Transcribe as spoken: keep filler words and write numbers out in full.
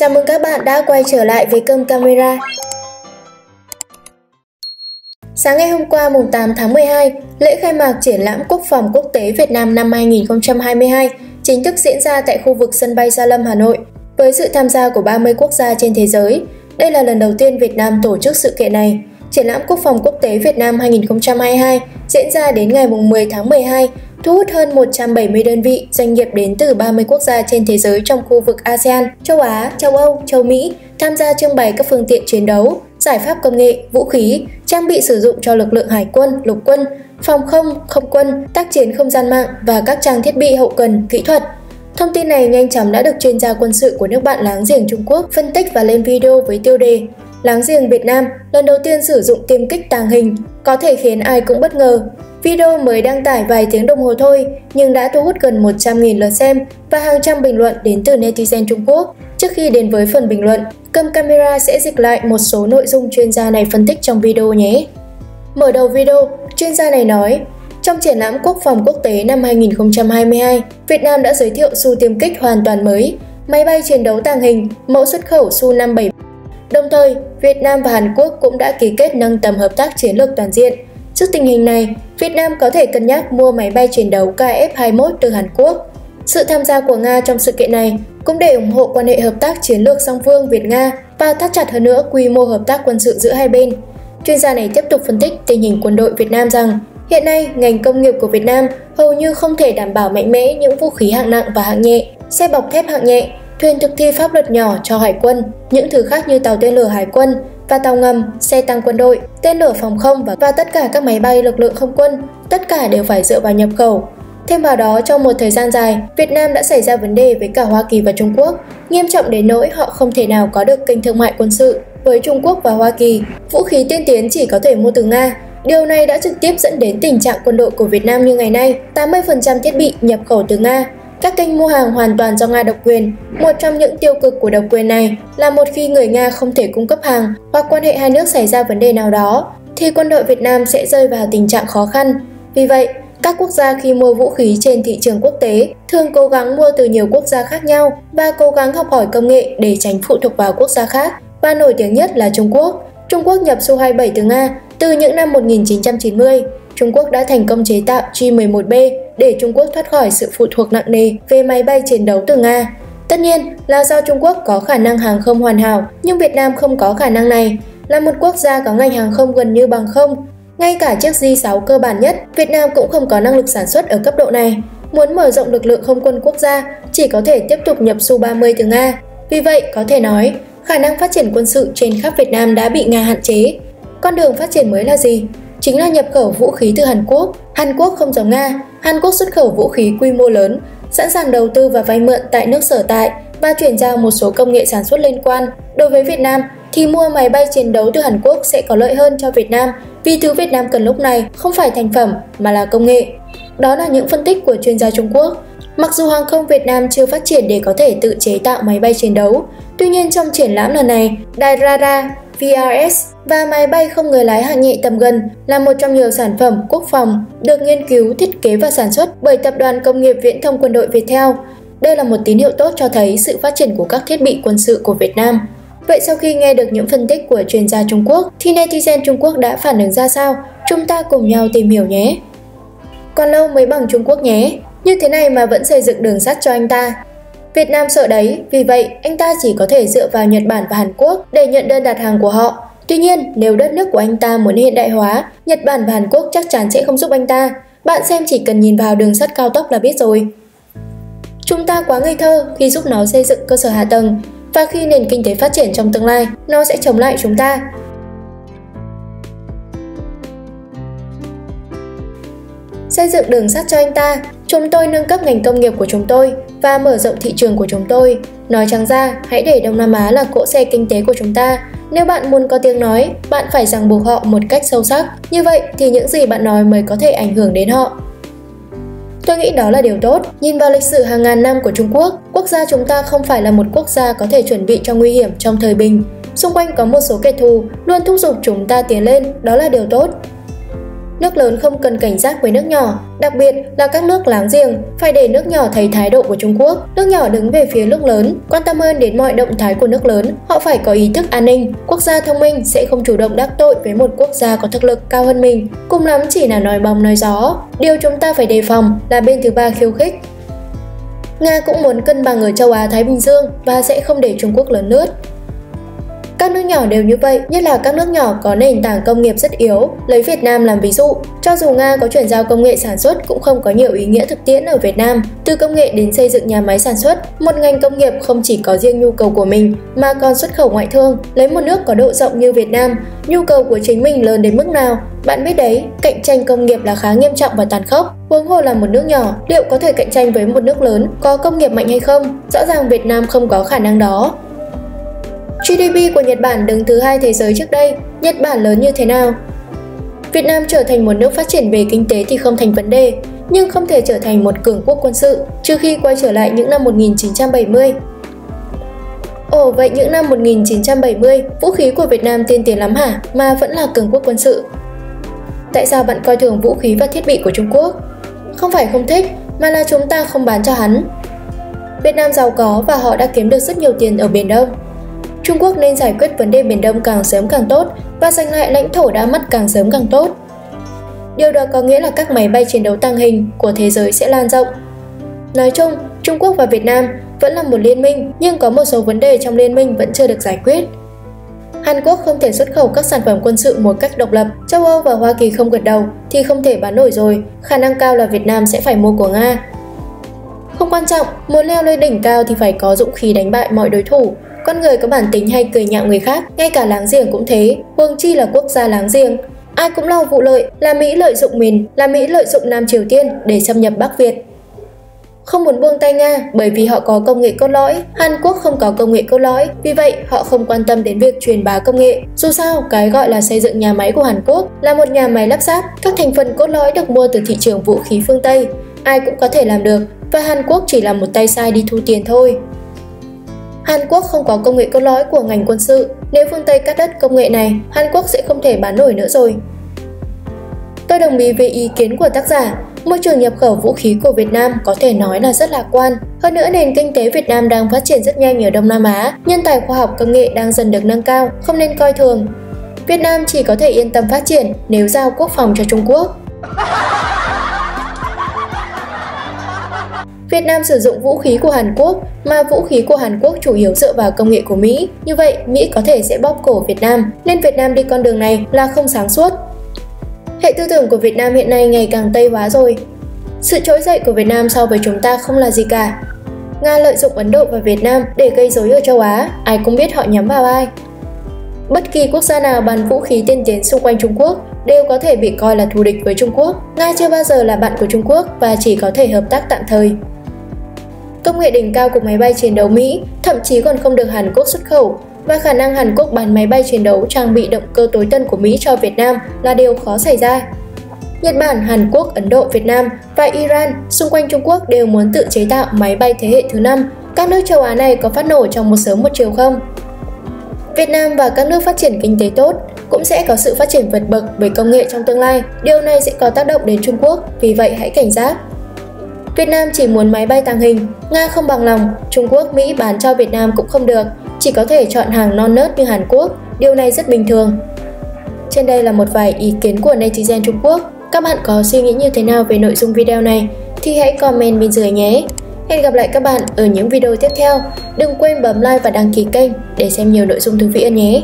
Chào mừng các bạn đã quay trở lại với Cơm Camera. Sáng ngày hôm qua mùng tám tháng mười hai, lễ khai mạc Triển lãm Quốc phòng quốc tế Việt Nam năm hai nghìn không trăm hai mươi hai chính thức diễn ra tại khu vực sân bay Gia Lâm, Hà Nội, với sự tham gia của ba mươi quốc gia trên thế giới. Đây là lần đầu tiên Việt Nam tổ chức sự kiện này. Triển lãm Quốc phòng quốc tế Việt Nam hai nghìn không trăm hai mươi hai diễn ra đến ngày mười tháng mười hai, thu hút hơn một trăm bảy mươi đơn vị, doanh nghiệp đến từ ba mươi quốc gia trên thế giới trong khu vực a sê an, châu Á, châu Âu, châu Mỹ tham gia trưng bày các phương tiện chiến đấu, giải pháp công nghệ, vũ khí, trang bị sử dụng cho lực lượng hải quân, lục quân, phòng không, không quân, tác chiến không gian mạng và các trang thiết bị hậu cần, kỹ thuật. Thông tin này nhanh chóng đã được chuyên gia quân sự của nước bạn láng giềng Trung Quốc phân tích và lên video với tiêu đề "Láng giềng Việt Nam lần đầu tiên sử dụng tiêm kích tàng hình, có thể khiến ai cũng bất ngờ". Video mới đăng tải vài tiếng đồng hồ thôi nhưng đã thu hút gần một trăm nghìn lượt xem và hàng trăm bình luận đến từ netizen Trung Quốc. Trước khi đến với phần bình luận, Cơm Camera sẽ dịch lại một số nội dung chuyên gia này phân tích trong video nhé. Mở đầu video, chuyên gia này nói, trong triển lãm quốc phòng quốc tế năm hai nghìn không trăm hai mươi hai, Việt Nam đã giới thiệu Su tiêm kích hoàn toàn mới, máy bay chiến đấu tàng hình, mẫu xuất khẩu Su năm mươi bảy. Đồng thời, Việt Nam và Hàn Quốc cũng đã ký kết nâng tầm hợp tác chiến lược toàn diện. Trước tình hình này, Việt Nam có thể cân nhắc mua máy bay chiến đấu K F hai mươi mốt từ Hàn Quốc. Sự tham gia của Nga trong sự kiện này cũng để ủng hộ quan hệ hợp tác chiến lược song phương Việt-Nga và thắt chặt hơn nữa quy mô hợp tác quân sự giữa hai bên. Chuyên gia này tiếp tục phân tích tình hình quân đội Việt Nam rằng hiện nay, ngành công nghiệp của Việt Nam hầu như không thể đảm bảo mạnh mẽ những vũ khí hạng nặng và hạng nhẹ, xe bọc thép hạng nhẹ, thuyền thực thi pháp luật nhỏ cho hải quân, những thứ khác như tàu tên lửa hải quân và tàu ngầm, xe tăng quân đội, tên lửa phòng không và, và tất cả các máy bay lực lượng không quân, tất cả đều phải dựa vào nhập khẩu. Thêm vào đó, trong một thời gian dài, Việt Nam đã xảy ra vấn đề với cả Hoa Kỳ và Trung Quốc, nghiêm trọng đến nỗi họ không thể nào có được kênh thương mại quân sự với Trung Quốc và Hoa Kỳ. Vũ khí tiên tiến chỉ có thể mua từ Nga. Điều này đã trực tiếp dẫn đến tình trạng quân đội của Việt Nam như ngày nay, tám mươi phần trăm thiết bị nhập khẩu từ Nga. Các kênh mua hàng hoàn toàn do Nga độc quyền. Một trong những tiêu cực của độc quyền này là một khi người Nga không thể cung cấp hàng hoặc quan hệ hai nước xảy ra vấn đề nào đó, thì quân đội Việt Nam sẽ rơi vào tình trạng khó khăn. Vì vậy, các quốc gia khi mua vũ khí trên thị trường quốc tế thường cố gắng mua từ nhiều quốc gia khác nhau và cố gắng học hỏi công nghệ để tránh phụ thuộc vào quốc gia khác. Và nổi tiếng nhất là Trung Quốc. Trung Quốc nhập Su hai mươi bảy từ Nga từ những năm một nghìn chín trăm chín mươi. Trung Quốc đã thành công chế tạo G mười một B để Trung Quốc thoát khỏi sự phụ thuộc nặng nề về máy bay chiến đấu từ Nga. Tất nhiên là do Trung Quốc có khả năng hàng không hoàn hảo, nhưng Việt Nam không có khả năng này. Là một quốc gia có ngành hàng không gần như bằng không, ngay cả chiếc J sáu cơ bản nhất, Việt Nam cũng không có năng lực sản xuất ở cấp độ này. Muốn mở rộng lực lượng không quân quốc gia, chỉ có thể tiếp tục nhập Su ba mươi từ Nga. Vì vậy, có thể nói, khả năng phát triển quân sự trên khắp Việt Nam đã bị Nga hạn chế. Con đường phát triển mới là gì? Chính là nhập khẩu vũ khí từ Hàn Quốc. Hàn Quốc không giống Nga, Hàn Quốc xuất khẩu vũ khí quy mô lớn, sẵn sàng đầu tư và vay mượn tại nước sở tại và chuyển giao một số công nghệ sản xuất liên quan. Đối với Việt Nam, thì mua máy bay chiến đấu từ Hàn Quốc sẽ có lợi hơn cho Việt Nam vì thứ Việt Nam cần lúc này không phải thành phẩm mà là công nghệ. Đó là những phân tích của chuyên gia Trung Quốc. Mặc dù hàng không Việt Nam chưa phát triển để có thể tự chế tạo máy bay chiến đấu, tuy nhiên trong triển lãm lần này, đài radar, vê rờ ét và máy bay không người lái hạng nhẹ tầm gần là một trong nhiều sản phẩm quốc phòng được nghiên cứu, thiết kế và sản xuất bởi Tập đoàn Công nghiệp Viễn thông Quân đội Viettel. Đây là một tín hiệu tốt cho thấy sự phát triển của các thiết bị quân sự của Việt Nam. Vậy sau khi nghe được những phân tích của chuyên gia Trung Quốc, thì netizen Trung Quốc đã phản ứng ra sao? Chúng ta cùng nhau tìm hiểu nhé! Còn lâu mới bằng Trung Quốc nhé! Như thế này mà vẫn xây dựng đường sắt cho anh ta. Việt Nam sợ đấy, vì vậy anh ta chỉ có thể dựa vào Nhật Bản và Hàn Quốc để nhận đơn đặt hàng của họ. Tuy nhiên, nếu đất nước của anh ta muốn hiện đại hóa, Nhật Bản và Hàn Quốc chắc chắn sẽ không giúp anh ta. Bạn xem, chỉ cần nhìn vào đường sắt cao tốc là biết rồi. Chúng ta quá ngây thơ khi giúp nó xây dựng cơ sở hạ tầng. Và khi nền kinh tế phát triển trong tương lai, nó sẽ chống lại chúng ta. Xây dựng đường sắt cho anh ta, chúng tôi nâng cấp ngành công nghiệp của chúng tôi và mở rộng thị trường của chúng tôi. Nói trắng ra, hãy để Đông Nam Á là cỗ xe kinh tế của chúng ta. Nếu bạn muốn có tiếng nói, bạn phải ràng buộc họ một cách sâu sắc. Như vậy thì những gì bạn nói mới có thể ảnh hưởng đến họ. Tôi nghĩ đó là điều tốt. Nhìn vào lịch sử hàng ngàn năm của Trung Quốc, quốc gia chúng ta không phải là một quốc gia có thể chuẩn bị cho nguy hiểm trong thời bình. Xung quanh có một số kẻ thù luôn thúc giục chúng ta tiến lên, đó là điều tốt. Nước lớn không cần cảnh giác với nước nhỏ, đặc biệt là các nước láng giềng, phải để nước nhỏ thấy thái độ của Trung Quốc. Nước nhỏ đứng về phía nước lớn, quan tâm hơn đến mọi động thái của nước lớn, họ phải có ý thức an ninh. Quốc gia thông minh sẽ không chủ động đắc tội với một quốc gia có thực lực cao hơn mình, cùng lắm chỉ là nói bóng nói gió. Điều chúng ta phải đề phòng là bên thứ ba khiêu khích. Nga cũng muốn cân bằng ở châu Á-Thái Bình Dương và sẽ không để Trung Quốc lấn lướt. Các nước nhỏ đều như vậy, nhất là các nước nhỏ có nền tảng công nghiệp rất yếu, lấy Việt Nam làm ví dụ. Cho dù Nga có chuyển giao công nghệ sản xuất cũng không có nhiều ý nghĩa thực tiễn ở Việt Nam, từ công nghệ đến xây dựng nhà máy sản xuất. Một ngành công nghiệp không chỉ có riêng nhu cầu của mình mà còn xuất khẩu ngoại thương, lấy một nước có độ rộng như Việt Nam, nhu cầu của chính mình lớn đến mức nào? Bạn biết đấy, cạnh tranh công nghiệp là khá nghiêm trọng và tàn khốc. Huống hồ là một nước nhỏ, liệu có thể cạnh tranh với một nước lớn có công nghiệp mạnh hay không? Rõ ràng Việt Nam không có khả năng đó. giê đê pê của Nhật Bản đứng thứ hai thế giới trước đây, Nhật Bản lớn như thế nào? Việt Nam trở thành một nước phát triển về kinh tế thì không thành vấn đề, nhưng không thể trở thành một cường quốc quân sự, trừ khi quay trở lại những năm một nghìn chín trăm bảy mươi. Ồ, vậy những năm một nghìn chín trăm bảy mươi, vũ khí của Việt Nam tiên tiến lắm hả, mà vẫn là cường quốc quân sự? Tại sao bạn coi thường vũ khí và thiết bị của Trung Quốc? Không phải không thích, mà là chúng ta không bán cho hắn. Việt Nam giàu có và họ đã kiếm được rất nhiều tiền ở Biển Đông. Trung Quốc nên giải quyết vấn đề Biển Đông càng sớm càng tốt và giành lại lãnh thổ đã mất càng sớm càng tốt. Điều đó có nghĩa là các máy bay chiến đấu tàng hình của thế giới sẽ lan rộng. Nói chung, Trung Quốc và Việt Nam vẫn là một liên minh, nhưng có một số vấn đề trong liên minh vẫn chưa được giải quyết. Hàn Quốc không thể xuất khẩu các sản phẩm quân sự một cách độc lập, châu Âu và Hoa Kỳ không gật đầu thì không thể bán nổi rồi, khả năng cao là Việt Nam sẽ phải mua của Nga. Không quan trọng, muốn leo lên đỉnh cao thì phải có dũng khí đánh bại mọi đối thủ. Con người có bản tính hay cười nhạo người khác, ngay cả láng giềng cũng thế, huống chi là quốc gia láng giềng. Ai cũng lo vụ lợi, là Mỹ lợi dụng mình, là Mỹ lợi dụng Nam Triều Tiên để xâm nhập Bắc Việt. Không muốn buông tay Nga bởi vì họ có công nghệ cốt lõi, Hàn Quốc không có công nghệ cốt lõi, vì vậy họ không quan tâm đến việc truyền bá công nghệ. Dù sao, cái gọi là xây dựng nhà máy của Hàn Quốc là một nhà máy lắp ráp, các thành phần cốt lõi được mua từ thị trường vũ khí phương Tây, ai cũng có thể làm được, và Hàn Quốc chỉ là một tay sai đi thu tiền thôi. Hàn Quốc không có công nghệ cốt lõi của ngành quân sự, nếu phương Tây cắt đứt công nghệ này, Hàn Quốc sẽ không thể bán nổi nữa rồi. Tôi đồng ý với ý kiến của tác giả, môi trường nhập khẩu vũ khí của Việt Nam có thể nói là rất lạc quan. Hơn nữa, nền kinh tế Việt Nam đang phát triển rất nhanh ở Đông Nam Á, nhân tài khoa học công nghệ đang dần được nâng cao, không nên coi thường. Việt Nam chỉ có thể yên tâm phát triển nếu giao quốc phòng cho Trung Quốc. Việt Nam sử dụng vũ khí của Hàn Quốc, mà vũ khí của Hàn Quốc chủ yếu dựa vào công nghệ của Mỹ. Như vậy, Mỹ có thể sẽ bóp cổ Việt Nam, nên Việt Nam đi con đường này là không sáng suốt. Hệ tư tưởng của Việt Nam hiện nay ngày càng Tây hóa rồi. Sự trỗi dậy của Việt Nam so với chúng ta không là gì cả. Nga lợi dụng Ấn Độ và Việt Nam để gây rối ở châu Á, ai cũng biết họ nhắm vào ai. Bất kỳ quốc gia nào bán vũ khí tiên tiến xung quanh Trung Quốc đều có thể bị coi là thù địch với Trung Quốc. Nga chưa bao giờ là bạn của Trung Quốc và chỉ có thể hợp tác tạm thời. Công nghệ đỉnh cao của máy bay chiến đấu Mỹ thậm chí còn không được Hàn Quốc xuất khẩu, và khả năng Hàn Quốc bán máy bay chiến đấu trang bị động cơ tối tân của Mỹ cho Việt Nam là điều khó xảy ra. Nhật Bản, Hàn Quốc, Ấn Độ, Việt Nam và Iran xung quanh Trung Quốc đều muốn tự chế tạo máy bay thế hệ thứ năm. Các nước châu Á này có phát nổ trong một sớm một chiều không? Việt Nam và các nước phát triển kinh tế tốt cũng sẽ có sự phát triển vượt bậc về công nghệ trong tương lai. Điều này sẽ có tác động đến Trung Quốc, vì vậy hãy cảnh giác. Việt Nam chỉ muốn máy bay tàng hình, Nga không bằng lòng, Trung Quốc, Mỹ bán cho Việt Nam cũng không được, chỉ có thể chọn hàng non nớt như Hàn Quốc, điều này rất bình thường. Trên đây là một vài ý kiến của netizen Trung Quốc. Các bạn có suy nghĩ như thế nào về nội dung video này thì hãy comment bên dưới nhé. Hẹn gặp lại các bạn ở những video tiếp theo. Đừng quên bấm like và đăng ký kênh để xem nhiều nội dung thú vị hơn nhé.